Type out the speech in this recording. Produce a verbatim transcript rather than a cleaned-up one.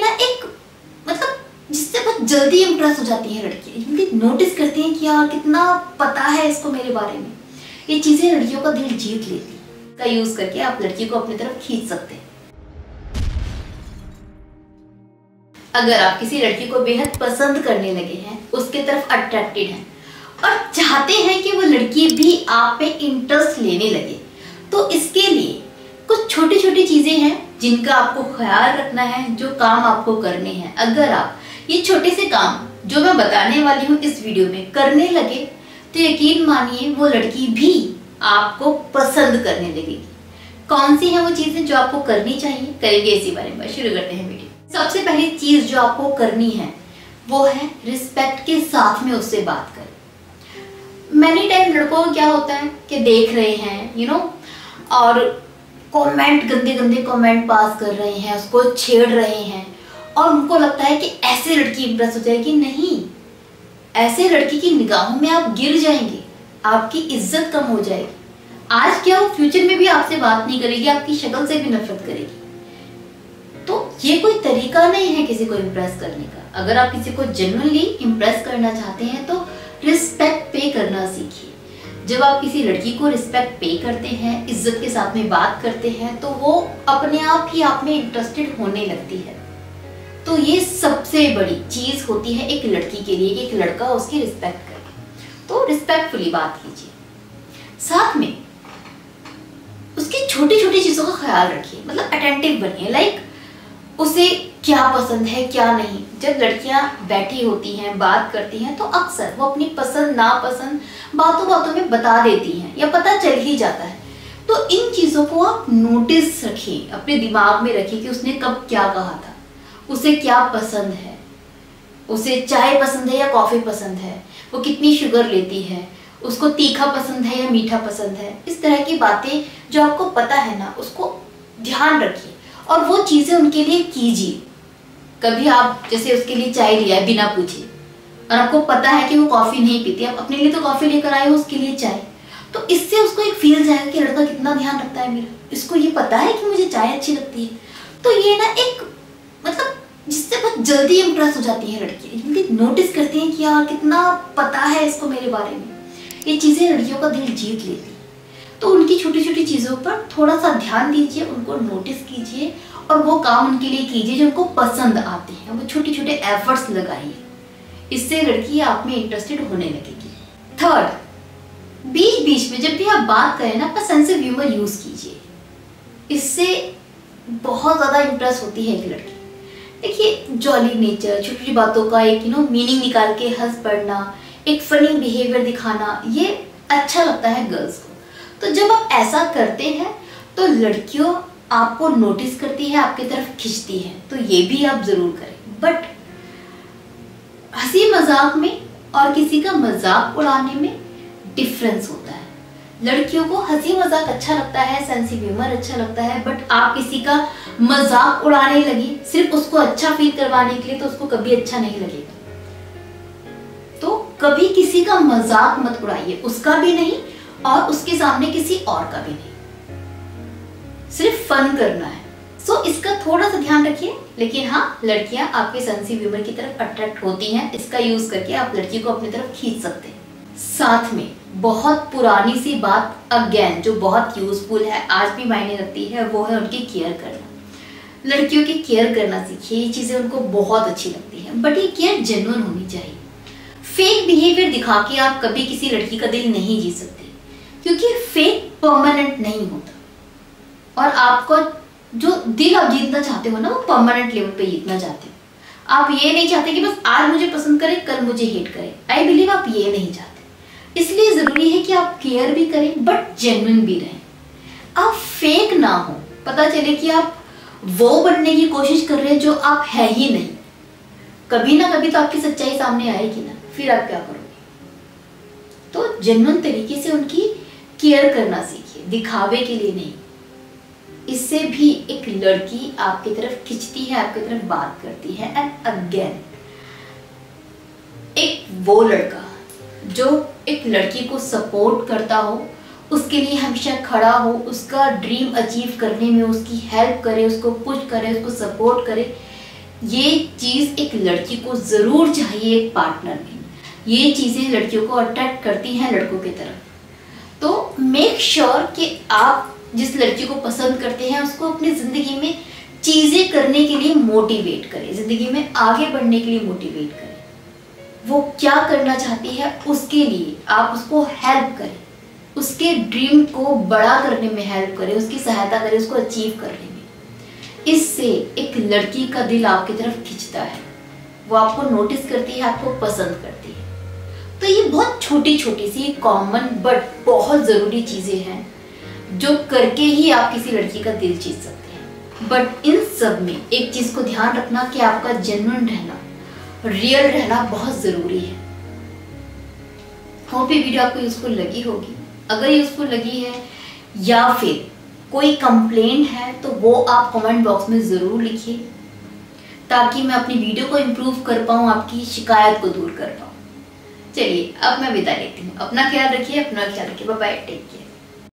में ना एक मतलब जिससे बहुत जल्दी इम्प्रेस हो जाती है लड़की, जल्दी नोटिस करती हैं कि यार कितना पता है इसको मेरे बारे में। ये चीज़ें लड़कियों का दिल जीत लेती है। का यूज़ करके आप लड़की को अपनी तरफ खींच सकते हैं। अगर आप किसी लड़की को बेहद पसंद करने लगे हैं, उसके तरफ अट्रैक्टेड हैं और चाहते हैं कि वो लड़की भी आप पे इंटरेस्ट लेने लगे, तो इसके लिए कुछ छोटी छोटी चीज़ें हैं जिनका आपको ख्याल रखना है, जो काम आपको करने हैं। अगर आप ये छोटे से काम जो मैं बताने वाली हूँ इस वीडियो में करने लगे तो यकीन मानिए वो लड़की भी आपको पसंद करने लगेगी। कौन सी है वो चीज़ें जो आपको करनी चाहिए, करेंगे इसी बारे में। शुरू करते हैं वीडियो। सबसे पहली चीज़ जो आपको करनी है वो है रिस्पेक्ट के साथ में उससे बात करें। मैनी टाइम लड़कों को क्या होता है कि देख रहे हैं यू you नो know, और कमेंट गंदे गंदे कमेंट पास कर रहे हैं, उसको छेड़ रहे हैं और उनको लगता है कि ऐसे लड़की इंप्रेस हो जाएगी। नहीं, ऐसे लड़की की निगाहों में आप गिर जाएंगे, आपकी इज्जत कम हो जाएगी। आज क्या हो, फ्यूचर में भी आपसे बात नहीं करेगी, आपकी शक्ल से भी नफरत करेगी। तो ये कोई तरीका नहीं है किसी को इम्प्रेस करने का। अगर आप किसी को जेन्युइनली इम्प्रेस करना चाहते हैं तो रिस्पेक्ट पे करना सीखिए। जब आप किसी लड़की को रिस्पेक्ट पे करते हैं, इज्जत के साथ में बात करते हैं, तो वो अपने आप ही आप में इंटरेस्टेड होने लगती है। तो ये सबसे बड़ी चीज़ होती है एक लड़की के लिए, एक लड़का उसकी रिस्पेक्ट करे। तो रिस्पेक्टफुली बात कीजिए, साथ में उसकी छोटी छोटी चीज़ों का ख्याल रखिए। मतलब अटेंटिव बनिए, लाइक उसे क्या पसंद है क्या नहीं। जब लड़कियां बैठी होती हैं, बात करती हैं, तो अक्सर वो अपनी पसंद नापसंद बातों बातों में बता देती हैं या पता चल ही जाता है। तो इन चीज़ों को आप नोटिस रखिए, अपने दिमाग में रखिए कि उसने कब क्या कहा था, उसे क्या पसंद है, उसे चाय पसंद है या कॉफ़ी पसंद है, वो कितनी शुगर लेती है, उसको तीखा पसंद है या मीठा पसंद है। इस तरह की बातें जो आपको पता है ना, उसको ध्यान रखिए और वो चीज़ें उनके लिए कीजिए। कभी आप जैसे उसके लिए चाय लिया है बिना पूछे और आपको पता है कि वो कॉफ़ी नहीं पीती, आप अपने लिए तो कॉफ़ी लेकर आए हो, उसके लिए चाय। तो इससे उसको एक फील जाएगा कि लड़का कितना ध्यान रखता है मेरा, इसको ये पता है कि मुझे चाय अच्छी लगती है। तो ये ना एक मतलब जिससे बहुत जल्दी इम्प्रेस हो जाती है लड़की, जल्दी नोटिस करती हैं कि यार कितना पता है इसको मेरे बारे में। ये चीज़ें लड़कियों का दिल जीत लेती है। तो उनकी छोटी छोटी चीज़ों पर थोड़ा सा ध्यान दीजिए, उनको नोटिस कीजिए और वो काम उनके लिए कीजिए जो उनको पसंद आते हैं। वो छोटे छोटे एफर्ट्स लगाइए, इससे लड़की आप में इंटरेस्टेड होने लगेगी। थर्ड, बीच बीच में जब भी आप बात करें ना, अपना सेंस ऑफ ह्यूमर यूज कीजिए। इससे बहुत ज़्यादा इंप्रेस होती है एक लड़की। देखिए, जॉली नेचर, छोटी छोटी बातों का एक यू नो मीनिंग निकाल के हंस पड़ना, एक फनी बिहेवियर दिखाना, ये अच्छा लगता है गर्ल्स को। तो जब आप ऐसा करते हैं तो लड़कियों आपको नोटिस करती है, आपकी तरफ खिंचती है। तो ये भी आप ज़रूर करें। बट हंसी मजाक में और किसी का मजाक उड़ाने में डिफरेंस होता है। लड़कियों को हंसी मजाक अच्छा लगता है, सेंस ऑफ ह्यूमर अच्छा लगता है, बट आप किसी का मजाक उड़ाने लगे सिर्फ उसको अच्छा फील करवाने के लिए, तो उसको कभी अच्छा नहीं लगेगा। तो कभी किसी का मजाक मत उड़ाइए, उसका भी नहीं और उसके सामने किसी और का भी नहीं। सिर्फ फन करना है। सो so, इसका थोड़ा सा ध्यान रखिए। लेकिन हाँ, लड़कियां आपके सेंस ऑफ ह्यूमर की तरफ अट्रैक्ट होती हैं। इसका यूज करके आप लड़की को अपनी तरफ खींच सकते हैं। साथ में बहुत पुरानी सी बात अगेन जो बहुत यूजफुल है, आज भी मायने रखती है, वो है उनकी केयर करना। लड़कियों की केयर करना सीखिए, ये चीज़ें उनको बहुत अच्छी लगती हैं। बट ये केयर जेन्युइन होनी चाहिए। फेक बिहेवियर दिखा के आप कभी किसी लड़की का दिल नहीं जीत सकते, क्योंकि फेक परमानेंट नहीं होता और आपको जो दिल आप जीतना चाहते हो ना, वो परमानेंट लेवल पे जीतना चाहते हो। आप ये नहीं चाहते कि बस आज मुझे पसंद करे, कल मुझे हेट करे। आई बिलीव आप ये नहीं चाहते। इसलिए ज़रूरी है कि आप केयर भी करें बट जेन्युइन भी रहें। आप फेक ना हो, पता चले कि आप वो बनने की कोशिश कर रहे हैं जो आप है ही नहीं। कभी ना कभी तो आपकी सच्चाई सामने आएगी ना, फिर आप क्या करोगे। तो जेन्युइन तरीके से उनकी केयर करना सीखिए, दिखावे के लिए नहीं। इससे भी एक लड़की आपकी तरफ खिंचती है, आपकी तरफ बात करती है। एंड अगेन, एक वो लड़का जो एक लड़की को सपोर्ट करता हो, उसके लिए हमेशा खड़ा हो, उसका ड्रीम अचीव करने में उसकी हेल्प करे, उसको पुश करे, उसको सपोर्ट करे, ये चीज़ एक लड़की को ज़रूर चाहिए एक पार्टनर में। ये चीज़ें लड़कियों को अट्रैक्ट करती हैं लड़कों की तरफ। तो मेक श्योर कि आप जिस लड़की को पसंद करते हैं उसको अपनी ज़िंदगी में चीज़ें करने के लिए मोटिवेट करें, ज़िंदगी में आगे बढ़ने के लिए मोटिवेट करें। वो क्या करना चाहती है उसके लिए आप उसको हेल्प करें, उसके ड्रीम को बड़ा करने में हेल्प करें, उसकी सहायता करें उसको अचीव करने में। इससे एक लड़की का दिल आपकी तरफ खिंचता है, वो आपको नोटिस करती है, आपको पसंद करती है। तो ये बहुत छोटी छोटी सी कॉमन बट बहुत ज़रूरी चीज़ें हैं जो करके ही आप किसी लड़की का दिल जीत सकते हैं। बट इन सब में एक चीज़ को ध्यान रखना कि आपका जेन्युइन रहना, रियल रहना बहुत ज़रूरी है। होप ये वीडियो आपको यूज़फुल लगी होगी। अगर यूज़फुल लगी है या फिर कोई कंप्लेंट है तो वो आप कमेंट बॉक्स में ज़रूर लिखिए, ताकि मैं अपनी वीडियो को इम्प्रूव कर पाऊँ, आपकी शिकायत को दूर कर पाऊँ। चलिए अब मैं विदा लेती हूँ। अपना ख्याल रखिए, अपना ख्याल रखिए। Bye bye, take care.